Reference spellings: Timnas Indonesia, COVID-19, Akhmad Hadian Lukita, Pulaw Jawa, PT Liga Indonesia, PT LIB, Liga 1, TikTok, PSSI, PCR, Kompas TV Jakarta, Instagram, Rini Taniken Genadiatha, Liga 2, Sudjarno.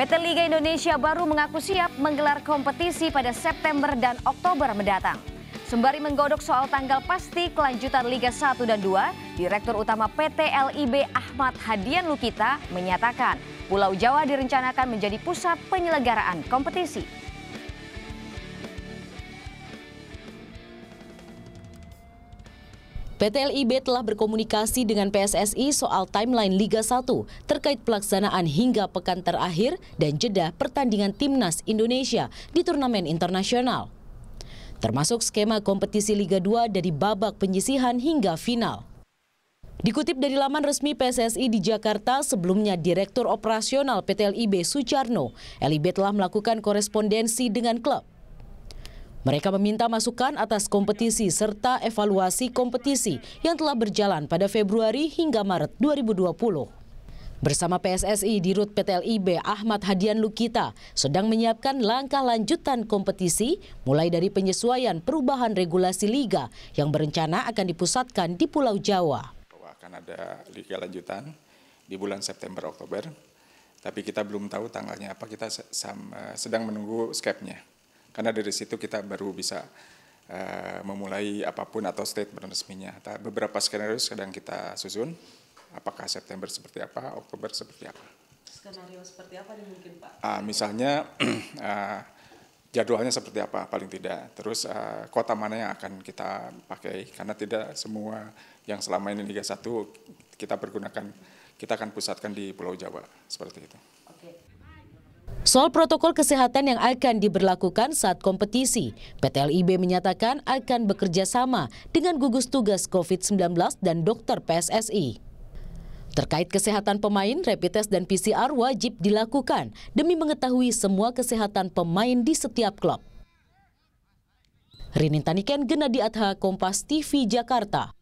PT Liga Indonesia baru mengaku siap menggelar kompetisi pada September dan Oktober mendatang. Sembari menggodok soal tanggal pasti kelanjutan Liga 1 dan 2, Direktur Utama PT LIB Akhmad Hadian Lukita menyatakan Pulau Jawa direncanakan menjadi pusat penyelenggaraan kompetisi. PT LIB telah berkomunikasi dengan PSSI soal timeline Liga 1 terkait pelaksanaan hingga pekan terakhir dan jeda pertandingan Timnas Indonesia di turnamen internasional, termasuk skema kompetisi Liga 2 dari babak penyisihan hingga final. Dikutip dari laman resmi PSSI di Jakarta, sebelumnya Direktur Operasional PT LIB Sudjarno, LIB telah melakukan korespondensi dengan klub. Mereka meminta masukan atas kompetisi serta evaluasi kompetisi yang telah berjalan pada Februari hingga Maret 2020. Bersama PSSI, Dirut PT LIB Akhmad Hadian Lukita sedang menyiapkan langkah lanjutan kompetisi, mulai dari penyesuaian perubahan regulasi liga yang berencana akan dipusatkan di Pulau Jawa. Akan ada liga lanjutan di bulan September-Oktober, tapi kita belum tahu tanggalnya apa, kita sedang menunggu skepnya. Karena dari situ kita baru bisa memulai apapun atau statement resminya. Beberapa skenario sedang kita susun. Apakah September seperti apa, Oktober seperti apa? Skenario seperti apa dimungkin, Pak? Misalnya jadwalnya seperti apa, paling tidak. Terus kota mana yang akan kita pakai? Karena tidak semua yang selama ini Liga 1 kita pergunakan, kita akan pusatkan di Pulau Jawa, seperti itu. Oke. Soal protokol kesehatan yang akan diberlakukan saat kompetisi, PT LIB menyatakan akan bekerja sama dengan gugus tugas COVID-19 dan dokter PSSI. Terkait kesehatan pemain, rapid test dan PCR wajib dilakukan demi mengetahui semua kesehatan pemain di setiap klub. Rini Taniken Genadiatha, Kompas TV Jakarta.